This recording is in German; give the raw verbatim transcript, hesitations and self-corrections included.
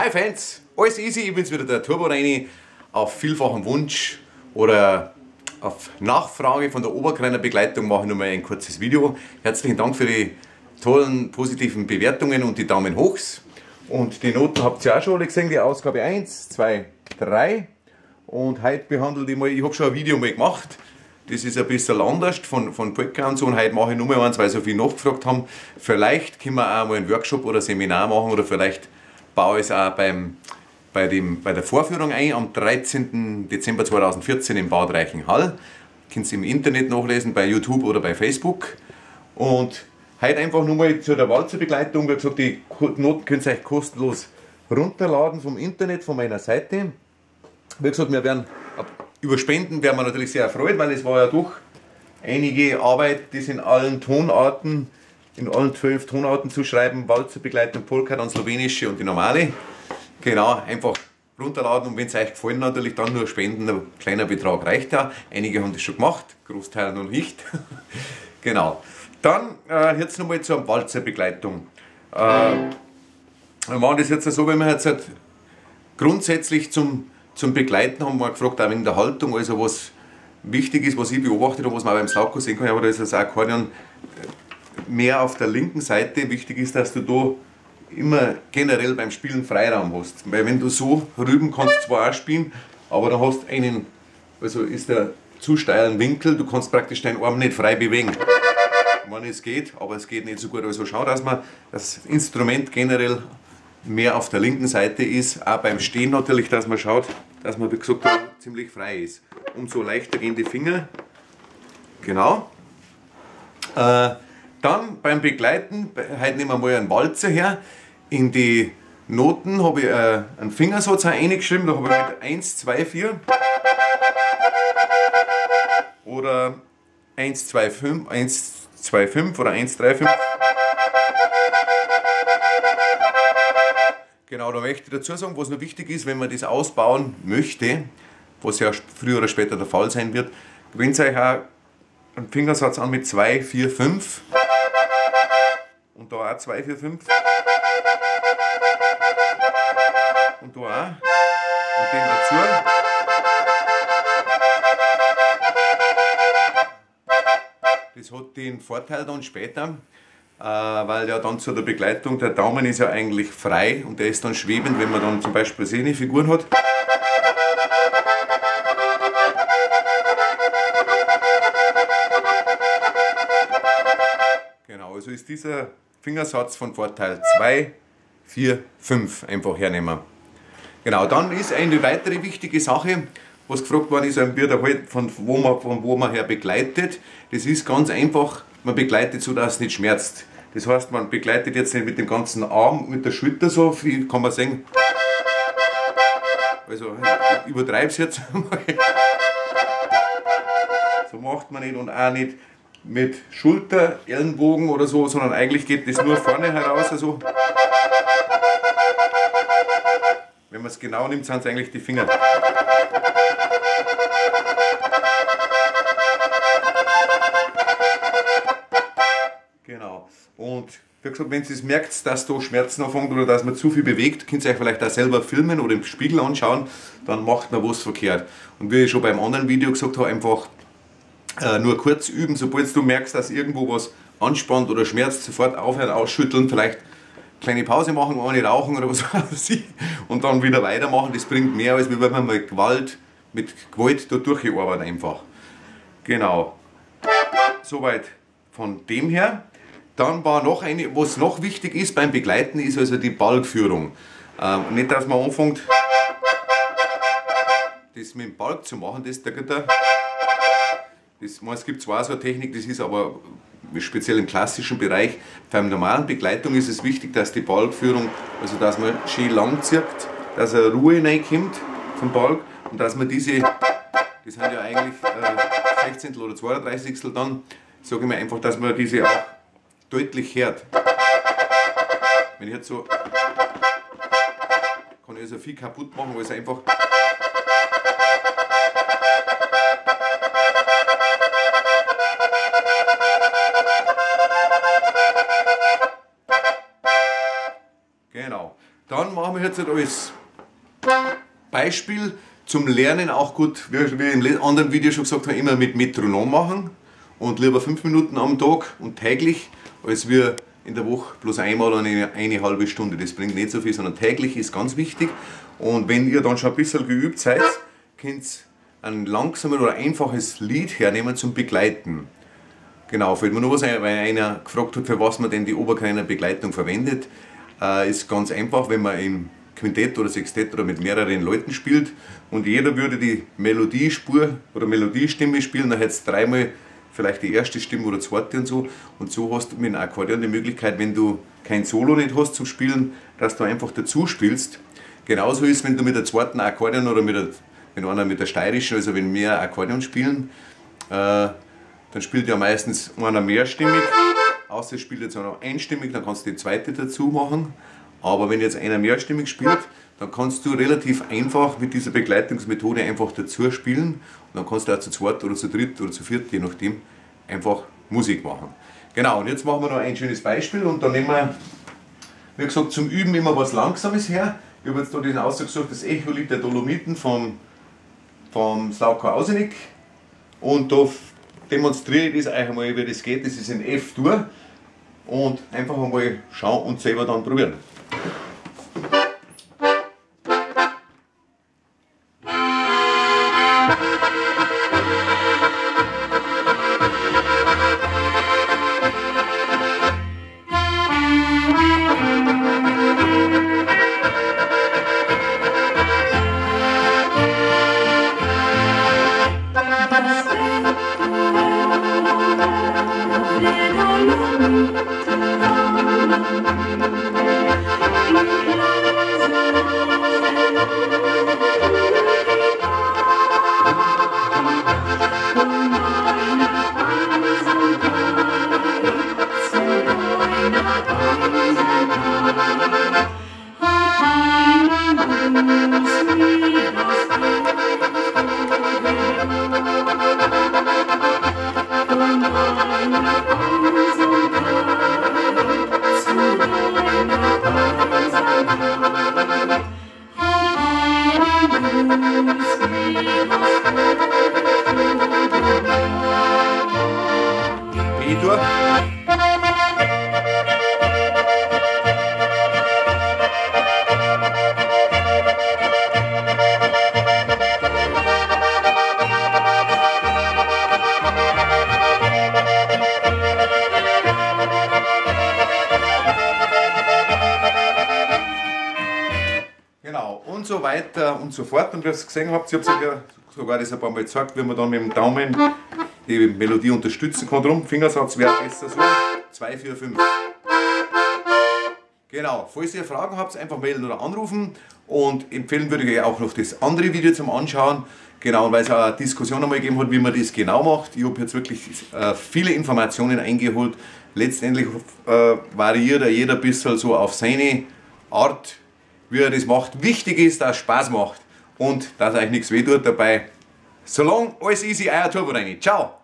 Hi Fans, alles easy, ich bin's wieder, der Turboreini. Auf vielfachen Wunsch oder auf Nachfrage von der Oberkleinerbegleitung mache ich nochmal ein kurzes Video. Herzlichen Dank für die tollen, positiven Bewertungen und die Daumen hochs. Und die Noten habt ihr auch schon alle gesehen, die Ausgabe eins, zwei, drei. Und heute behandelt ich mal, ich habe schon ein Video mal gemacht. Das ist ein bisschen anders von, von Background so, und heute mache ich nochmal eins, weil so viel nachgefragt haben. Vielleicht können wir auch mal einen Workshop oder ein Seminar machen oder vielleicht baue ich es auch beim, bei, dem, bei der Vorführung ein am dreizehnten Dezember zweitausendvierzehn im Bad Reichenhall. Könnt ihr im Internet nachlesen, bei YouTube oder bei Facebook. Und heute einfach nochmal zu der Walzerbegleitung. Wie gesagt, die Noten könnt ihr euch kostenlos runterladen vom Internet, von meiner Seite. Wie gesagt, wir werden über Spenden werden wir natürlich sehr erfreut, weil es war ja doch einige Arbeit, das in allen Tonarten, in allen zwölf Tonarten zu schreiben, Walzerbegleitung, Polka, dann slowenische und die normale. Genau, einfach runterladen und wenn es euch gefallen natürlich dann nur spenden, ein kleiner Betrag reicht ja. Einige haben das schon gemacht, Großteil noch nicht. Genau. Dann äh, jetzt nochmal zur Walzerbegleitung. Äh, wir machen das jetzt so, wenn wir jetzt halt grundsätzlich zum Zum Begleiten haben wir gefragt, auch wegen der Haltung, also was wichtig ist, was ich beobachtet habe, was man auch beim Slaukau sehen kann, aber da ist das Akkordeon mehr auf der linken Seite. Wichtig ist, dass du da immer generell beim Spielen Freiraum hast. Weil wenn du so rüben kannst, zwar auch spielen, aber da hast einen, also ist der zu steilen Winkel, du kannst praktisch deinen Arm nicht frei bewegen. Ich meine, es geht, aber es geht nicht so gut. Also schau, dass man das Instrument generell mehr auf der linken Seite ist, auch beim Stehen natürlich, dass man schaut, dass man, wie gesagt, ziemlich frei ist. Umso leichter gehen die Finger. Genau. Äh, dann beim Begleiten, heute nehmen wir mal einen Walzer her. In die Noten habe ich äh, einen Fingersatz reingeschrieben, da habe ich halt eins, zwei, vier. Oder eins, zwei, fünf, eins, zwei, fünf oder eins, drei, fünf. Genau, da möchte ich dazu sagen, was noch wichtig ist, wenn man das ausbauen möchte, was ja früher oder später der Fall sein wird, gewöhnt euch auch einen Fingersatz an mit zwei, vier, fünf und da auch zwei, vier, fünf und da auch und den dazu. Das hat den Vorteil dann später, weil ja dann zu der Begleitung, der Daumen ist ja eigentlich frei und der ist dann schwebend, wenn man dann zum Beispiel eine Figuren hat. Genau, also ist dieser Fingersatz von Vorteil zwei, vier, fünf einfach hernehmen. Genau, dann ist eine weitere wichtige Sache, was gefragt worden ist, wird halt von wo man, von wo man her begleitet. Das ist ganz einfach, man begleitet so, dass es nicht schmerzt. Das heißt, man begleitet jetzt nicht mit dem ganzen Arm, mit der Schulter so viel, kann man sehen. Also, ich übertreibe es jetzt. So macht man nicht und auch nicht mit Schulter, Ellenbogen oder so, sondern eigentlich geht das nur vorne heraus. Also. Wenn man es genau nimmt, sind es eigentlich die Finger. Genau. Und wie gesagt, wenn ihr es merkt, dass da Schmerzen anfangen oder dass man zu viel bewegt, könnt ihr euch vielleicht auch selber filmen oder im Spiegel anschauen, dann macht man was verkehrt. Und wie ich schon beim anderen Video gesagt habe, einfach äh, nur kurz üben, sobald du merkst, dass irgendwo was anspannt oder schmerzt, sofort aufhören, ausschütteln, vielleicht kleine Pause machen, ohne rauchen oder was weiß ich und dann wieder weitermachen. Das bringt mehr, als wenn man mit Gewalt, mit Gewalt da durcharbeitet einfach. Genau. Soweit von dem her. Dann war noch eine, was noch wichtig ist beim Begleiten, ist also die Balgführung. Ähm, nicht, dass man anfängt, das mit dem Balg zu machen, das der Götter. Das, es gibt zwar so eine Technik, das ist aber speziell im klassischen Bereich. Beim normalen Begleitung ist es wichtig, dass die Balgführung, also dass man schön lang zieht, dass eine Ruhe reinkommt vom Balg und dass man diese, das sind ja eigentlich äh, sechzehntel oder zweiunddreißigstel dann, sage ich mal einfach, dass man diese auch deutlich hört. Wenn ich jetzt so, kann ich also viel kaputt machen, weil es einfach dann machen wir jetzt als Beispiel zum Lernen auch gut, wie wir im anderen Video schon gesagt haben, immer mit Metronom machen und lieber fünf Minuten am Tag und täglich, als wir in der Woche bloß einmal eine, eine halbe Stunde. Das bringt nicht so viel, sondern täglich ist ganz wichtig. Und wenn ihr dann schon ein bisschen geübt seid, könnt ihr ein langsames oder einfaches Lied hernehmen zum Begleiten. Genau, fällt mir nur was ein, weil einer gefragt hat, für was man denn die Oberkleinerbegleitung verwendet. Äh, ist ganz einfach, wenn man im Quintett oder Sextett oder mit mehreren Leuten spielt und jeder würde die Melodiespur oder Melodiestimme spielen, dann hätte es dreimal vielleicht die erste Stimme oder zweite und so. Und so hast du mit dem Akkordeon die Möglichkeit, wenn du kein Solo nicht hast zu spielen, dass du einfach dazu spielst. Genauso ist, wenn du mit der zweiten Akkordeon oder mit der, wenn einer mit der steirischen, also wenn mehr Akkordeon spielen, äh, dann spielt ja meistens einer mehrstimmig, außer es spielt jetzt einer einstimmig, dann kannst du die zweite dazu machen. Aber wenn jetzt einer mehrstimmig spielt, dann kannst du relativ einfach mit dieser Begleitungsmethode einfach dazu spielen. Und dann kannst du auch zu zweit oder zu dritt oder zu viert, je nachdem, einfach Musik machen. Genau, und jetzt machen wir noch ein schönes Beispiel und dann nehmen wir, wie gesagt, zum Üben immer was Langsames her. Ich habe jetzt da diesen Auszug gesucht, das Echolied der Dolomiten vom, vom Slaukau Ausenig. Und da demonstriere ich das euch einmal, wie das geht. Das ist in F-Dur. Und einfach einmal schauen und selber dann probieren. So weiter und so fort, und wie ihr es gesehen habt, ich habe sogar das ein paar Mal gezeigt, wie man dann mit dem Daumen die Melodie unterstützen kann. Drum, Fingersatz wäre besser so, zwei, vier, fünf. Genau, falls ihr Fragen habt, einfach melden oder anrufen, und empfehlen würde ich euch auch noch das andere Video zum Anschauen, genau, weil es auch eine Diskussion einmal gegeben hat, wie man das genau macht. Ich habe jetzt wirklich äh, viele Informationen eingeholt, letztendlich äh, variiert jeder ein bisschen so auf seine Art, wie ihr das macht. Wichtig ist, dass es Spaß macht und dass euch nichts wehtut dabei. Solange, alles easy, euer Turboreini. Ciao!